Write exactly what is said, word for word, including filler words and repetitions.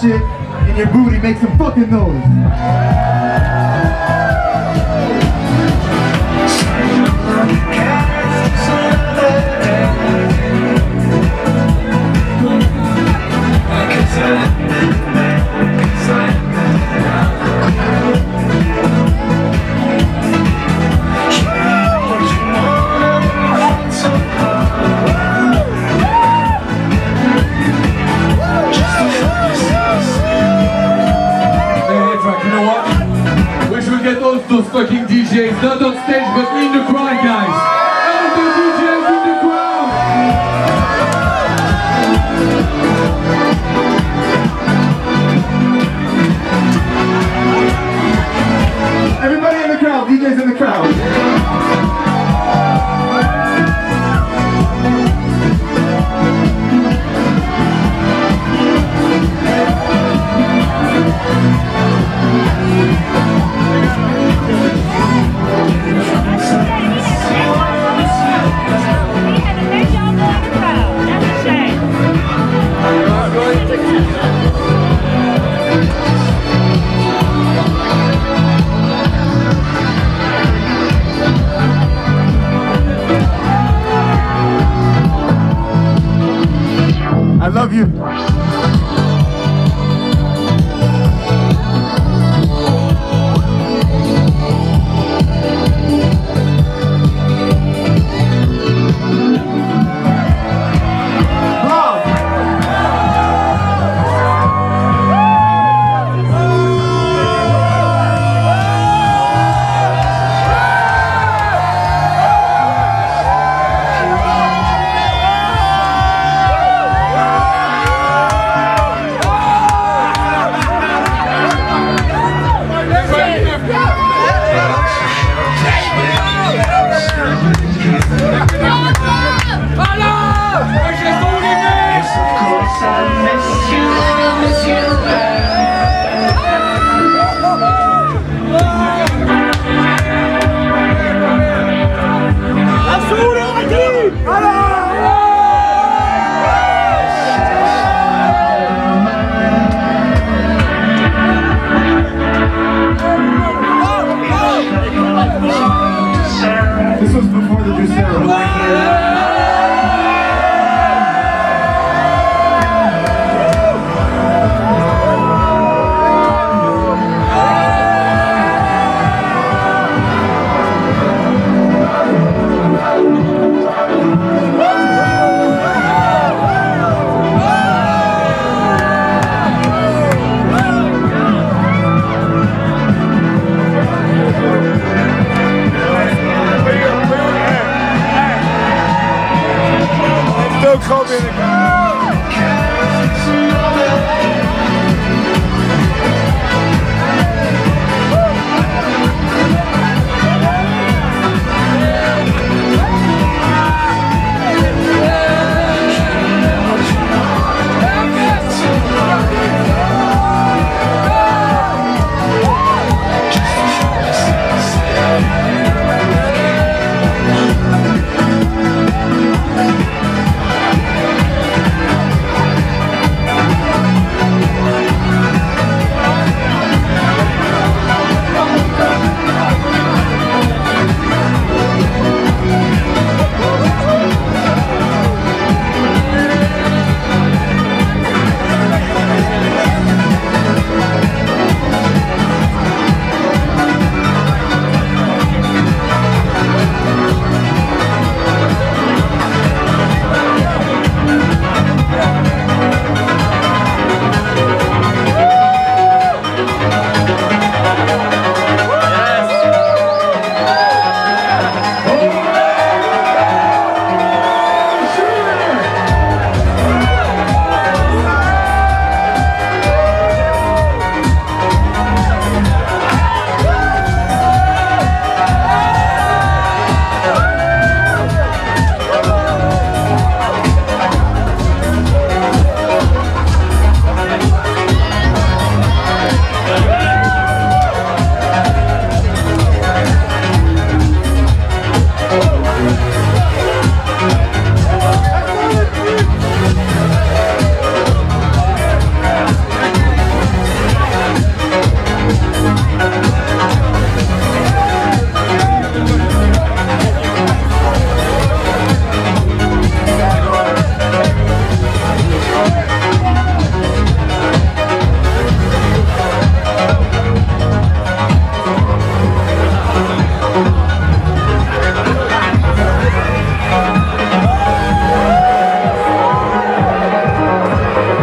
shit and your booty makes some fucking noise. Those fucking D Js, not on stage but in the crowd, guys. All the D Js in the crowd. Everybody in the crowd, D Js in the crowd. I love you. This was before the Juicero.